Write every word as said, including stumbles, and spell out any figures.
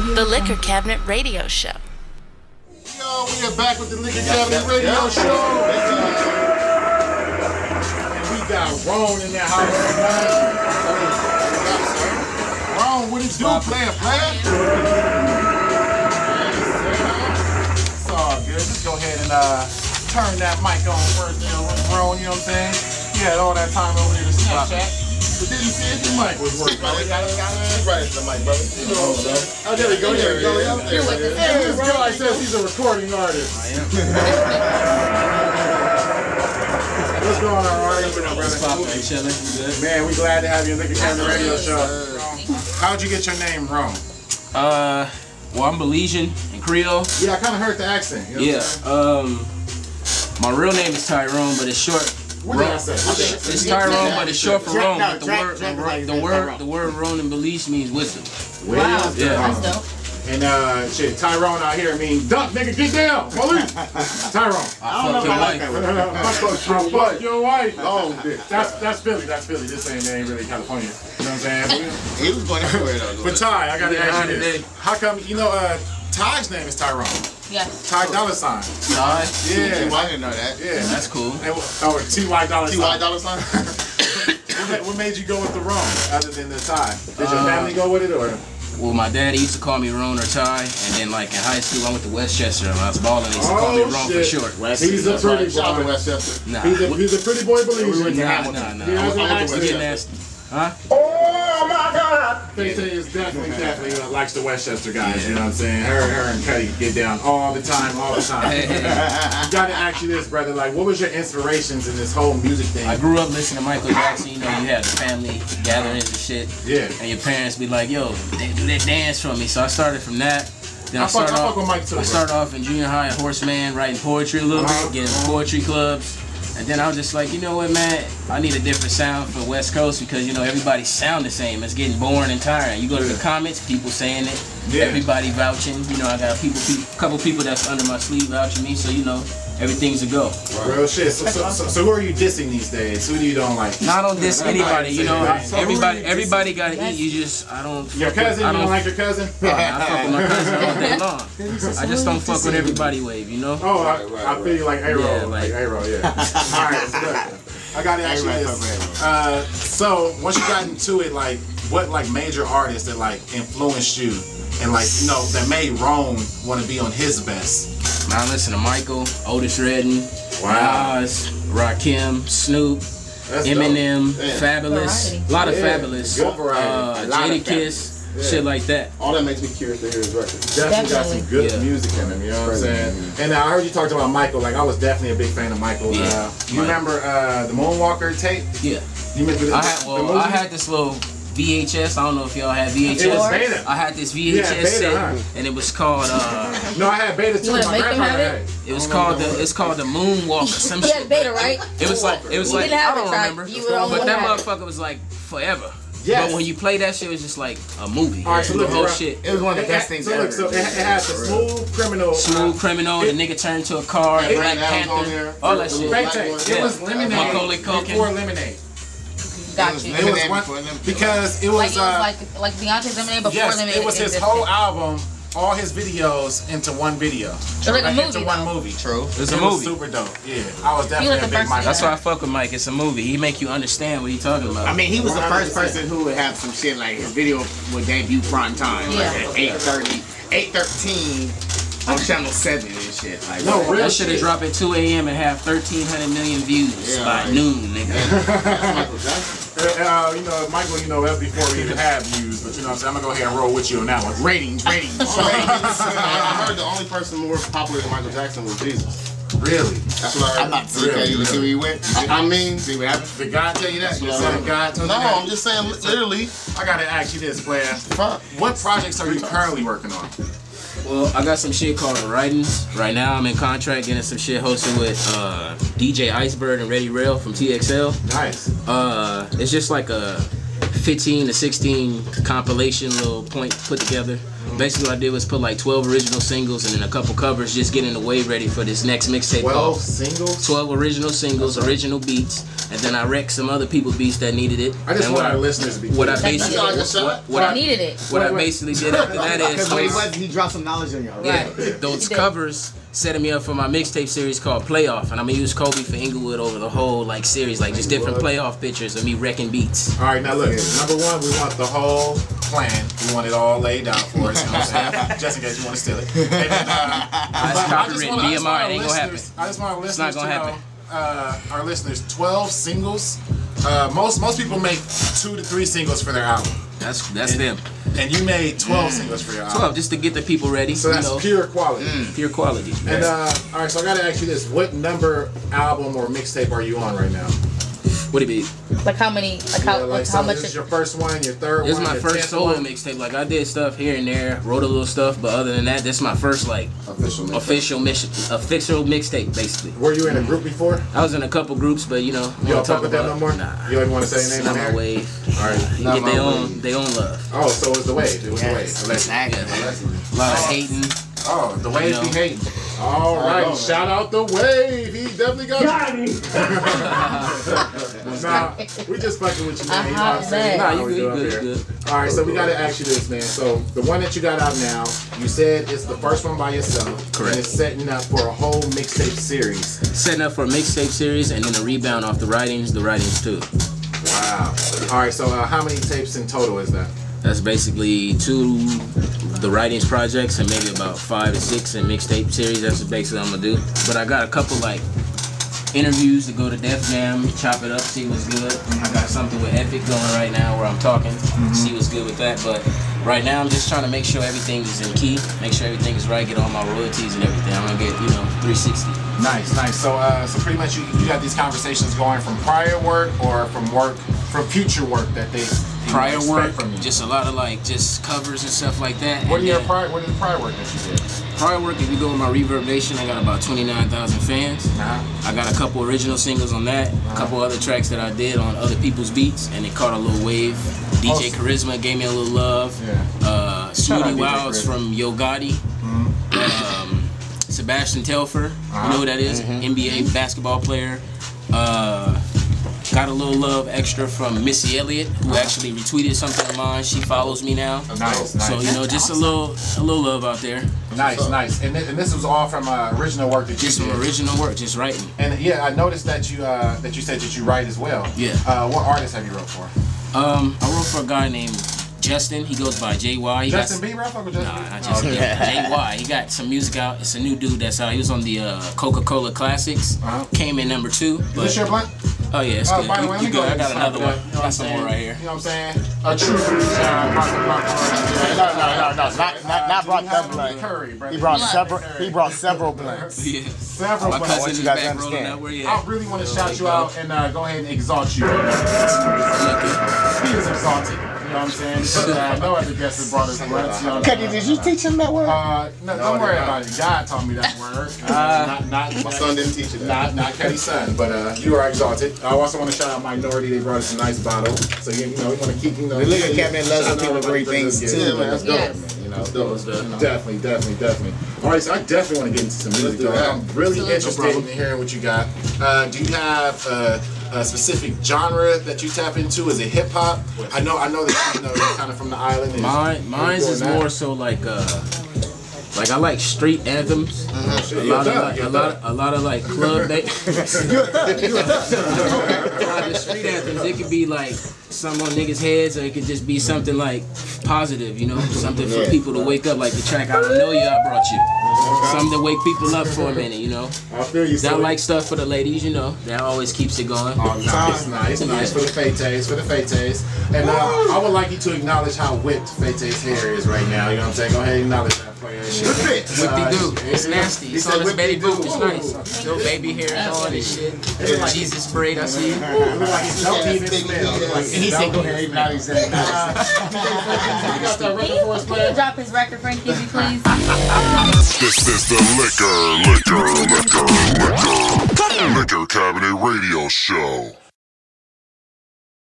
The Liquor Cabinet Radio Show. Yo, we are back with the Liquor Cabinet Radio Show. We got Ron in that house tonight. Ron, what it do? Player, player? It's all good. Just go ahead and uh, turn that mic on first, you know, Ron, you know what I'm saying? He had all that time over here to Snapchat. But didn't see if the mic was working. Right, got it, got it. Right into the mic, brother. You know what I'm saying? Oh, there we go, there we go. There we go. This guy says he's a recording artist. I am. What's going on, artists? What's poppin', chillin'? You good? Man, we glad to have you on Liquor Cabinet Radio Show. How'd you get your name wrong? Uh, well, I'm Belizean and Creole. Yeah, I kind of heard the accent. You know yeah. Um, my real name is Tyrone, but it's short. What did I say? It's Tyrone, but it's short for Rome. But the word, the word, the word Rome in Belize means wisdom. Wow, yeah. And uh, shit, Tyrone out here means duck, nigga, get down, police. Tyrone. I don't know about that one. Fuck your wife. Oh, dude. That's that's Philly. That's Philly. This ain't name really California. You know what I'm saying? He was going everywhere though. But Ty, I gotta ask you this. How come you know uh, Ty's name is Tyrone? Yes. Ty Dollar Sign. Ty? Yeah. T Y, I didn't know that. Yeah. That's cool. And, oh, T Y Dollar Sign. T Y Dollar Sign? what, what made you go with the Rome other than the Ty? Did your uh, family go with it or? Well, my daddy used to call me Rome or Ty, and then like in high school I went to Westchester and I was balling. He used to oh, call me Rome for short. West, he's, a pretty boy. Westchester. Nah. He's, a, he's a pretty boy believer. Nah, nah, nah. He I went, I went to Westchester. Huh? Oh my God! They say it's definitely, definitely uh, likes the Westchester guys, yeah. You know what I'm saying? Her, her and Cuddy get down all the time, all the time. Hey, hey, hey. Gotta ask you this, brother, like, what was your inspirations in this whole music thing? I grew up listening to Michael Jackson, you know, you had the family gatherings and shit. Yeah. And your parents be like, yo, they do that dance for me. So I started from that. Then I, I started off, with Mike too, I started off in junior high at Horseman, writing poetry a little uh-huh. bit, getting poetry clubs. And then I was just like, you know what, man, I need a different sound for West Coast because, you know, everybody sound the same. It's getting boring and tiring. You go to the comments, people saying it, yeah. Everybody vouching. You know, I got people, a couple people that's under my sleeve vouching me, so, you know, everything's a go. Right. Real shit. So, so, so, so who are you dissing these days? Who do you don't like? No, I don't diss anybody, you know. So everybody everybody got to eat. You just, I don't. Your cousin? With, I don't, you don't like your cousin? No, I fuck with my cousin all day long. I just don't fuck with everybody wave, you know? Oh, I, right, right, I feel right. You like A-Roll. Yeah, like A-Roll, yeah. All right, good. I got to ask you this. Uh, so, once you got into it, like, what, like, major artists that, like, influenced you and, like, you know, that made Rome want to be on his best? Man, I listen to Michael, Otis Redding, wow. Nas, Rakim, Snoop, that's Eminem, yeah. Fabulous, variety. A lot of yeah. Fabulous, uh, Jada Kiss, yeah. Shit like that. All that makes me curious to hear his record. Definitely, definitely. Got some good yeah. music in him, you know what I'm saying? Mm-hmm. And I heard you talked about Michael, like I was definitely a big fan of Michael. Yeah. Uh, you right. remember uh, the Moonwalker tape? Yeah. You remember the, I had, well, the I had this little V H S, I don't know if y'all had V H S. It was beta. I had this V H S yeah, beta, set, huh? And it was called. Uh, no, I had beta too. My grandpa had it. It was called the. It's called the Moonwalker. Some shit. You had beta, right? It was like. It was you like. I don't remember. But that motherfucker it. was like forever. Yes. But when you play that shit, it was just like a movie. All right, so look, the whole shit. It was one of the best things ever. So it had the Smooth Criminal. Smooth Criminal. The nigga turned to a car. Black Panther. All that shit. It was Lemonade before Lemonade. Got you. It was one, because it was like, it was uh, like like Beyonce's Lemonade before yes, Lemonade. It was his existed. Whole album, all his videos into one video. It's like, like a movie. Into one movie. True. It's it a was movie. Super dope. Yeah, I was definitely was a big Mike. That's why I fuck with Mike. It's a movie. He make you understand what he talking about. I mean, he was one hundred percent. The first person who would have some shit like his video would debut prime time, yeah. Like at eight thirty, eight thirteen. On channel seven and shit. Like, no, real that shit have dropped at two A M and have thirteen hundred million views yeah, by right. noon, nigga. That's Michael Jackson. Uh, you know, Michael, you know, that's before we even have views, but you know what I'm saying? I'm gonna go ahead and roll with you on that one. Ratings, ratings. ratings. I heard the only person more popular than Michael Jackson was Jesus. Really? That's what I heard. I'm not really, okay, you really. See where you went? I mean, see what happened? Did God tell you that? You saying God told no, you that? No, I'm just saying literally. I gotta ask you this, player. Fuck. What projects are you currently working on? Well, I got some shit called Writings. Right now, I'm in contract getting some shit hosted with uh, D J Iceberg and Ready Rail from T X L. Nice. Uh, it's just like a fifteen to sixteen compilation little point put together. Basically, what I did was put like twelve original singles and then a couple covers, just getting the wave ready for this next mixtape. twelve singles? twelve original singles, okay. Original beats, and then I wrecked some other people's beats that needed it. I just and want our I, listeners to be what I basically That's all I what, what I needed it. What wait, I basically wait. did after that is wait, wait, he dropped some knowledge on y'all. Right? Yeah, those covers setting me up for my mixtape series called Playoff, and I'm gonna use Kobe for Inglewood over the whole like series, like just Inglewood. different playoff pictures of me wrecking beats. All right, now look, number one, we want the whole plan. We want it all laid out for us, you know what I'm saying? Just in case you want to steal it. And then, uh, That's copyrighted, D M R, it ain't gonna happen. I just want our listeners it's not gonna to happen. know, uh, our listeners, twelve singles. Uh, most most people make two to three singles for their album. That's that's and, them. And you made twelve singles for your album. twelve, just to get the people ready. So that's know. pure quality. Mm, pure quality. And uh, all right, so I gotta ask you this: what number album or mixtape are you on right now? What do you mean? Like how many? Like how, yeah, like like so how much? This is your first one, your third this one. This is my first solo mixtape. Like I did stuff here and there, wrote a little stuff, but other than that, this is my first like official official mission, official mixtape basically. Were you in a group before? I was in a couple groups, but you know, you don't talk about that no more. Nah, you don't want to say name. Not my wave. All right, you get their own, they own love. Oh, so it was the wave. It was yes. the wave. Exactly. Yeah, a lot of hating. Oh, the wave be hating. All right, oh, shout out the wave. He definitely got, got you. Nah, we just fucking with you, man. You know what I'm saying? Nah, you good, you good, good. All right, so we gotta ask you this, man. So the one that you got out now, you said it's the first one by yourself. Correct. And it's setting up for a whole mixtape series. Setting up for a mixtape series, and then a rebound off the writings, the writings too. Wow. All right, so uh, how many tapes in total is that? That's basically two, the writings projects, and maybe about five or six in mixtape series. That's basically what I'm gonna do. But I got a couple like interviews to go to Def Jam, chop it up, see what's good. I got something with Epic going right now where I'm talking, mm-hmm. see what's good with that. But right now I'm just trying to make sure everything is in key, make sure everything is right, get all my royalties and everything. I'm gonna get, you know, three sixty. Nice, nice. So, uh, so pretty much you, you got these conversations going from prior work or from work, from future work that they. Prior work, from you. just a lot of like just covers and stuff like that. What are your prior? What is the prior work that you did? Prior work, if you go with my Reverbation, I got about twenty-nine thousand fans. Uh-huh. I got a couple original singles on that, uh-huh. a couple other tracks that I did on other people's beats, and it caught a little wave. D J Charisma gave me a little love. Yeah. Uh, Smoothie Wilds from Yo Gotti. Mm-hmm. um, Sebastian Telfer, uh-huh. you know who that is? Mm-hmm. N B A basketball player. Uh, Got a little love extra from Missy Elliott, who actually retweeted something of mine. She follows me now. Nice, nice. So, you know, just a little a little love out there. Nice, so, nice. And, th and this was all from uh, original work that you just did. Just original work, just writing. And, yeah, I noticed that you uh, that you said that you write as well. Yeah. Uh, what artists have you wrote for? Um, I wrote for a guy named Justin. He goes by J Y. He Justin got, B? Rap or Justin nah, B? Not Justin oh, yeah. J Y. He got some music out. It's a new dude that's out. He was on the uh, Coca-Cola Classics. Uh-huh. Came in number two. Is but, this your blunt? Oh yeah, it's uh, good. By the way, you, you go. I got another one. You know got some more right here. You know what I'm saying? A true uh, No, no, no, no, not not, not brought that blunt. Curry, he brought several. He brought several blunts. Yeah. Several blunts. I want you guys to understand. I really want to shout you out and uh, go ahead and exalt you. He is exalted. You know what I'm saying? But, uh, I know every guest has brought his words. You know, Cuddy, did you teach him that word? Uh, no, no, don't worry no. about it. God taught me that word. Uh, not, not, my son didn't teach it. Not, not Cuddy's son, but uh, you are exalted. I also want to shout out Minority. They brought us a nice bottle. So, you know, we want to keep, you know. The Liquor Cabinet loves when people bring things, too. Yeah, man, that's yes. dope, man. You know, those, you know, definitely, definitely, definitely. All right, so I definitely want to get into some music, though. I'm really no interested in hearing what you got. Uh, do you have... Uh, a specific genre that you tap into? Is it hip hop? I know, I know that you know you're kind of from the island. Mine, mine's is more so like, uh, like I like street anthems. Mm-hmm. A lot of like, a lot, a lot of like club names. The street anthems. It could be like some on niggas' heads, or it could just be something like positive, you know, something for people to wake up. Like the track "I Don't Know You," I brought you. Something to wake people up for a minute, you know. I feel you. That like stuff for the ladies, you know. That always keeps it going. Oh, nice, nice, nice for the fetes, for the fetes. And uh, I would like you to acknowledge how whipped Fete's hair is right now. You know what I'm saying? Go ahead, and acknowledge that player. Whippy do. It's nasty. It's all this baby boo. It's nice. No baby hair and all this shit. It's like Jesus sprayed. I see. Don't even smell. And he's single hair. Now he's that. Can you drop his record, Frankie, please? This is the Liquor, Liquor, Liquor, Liquor, Liquor Cabinet Radio Show.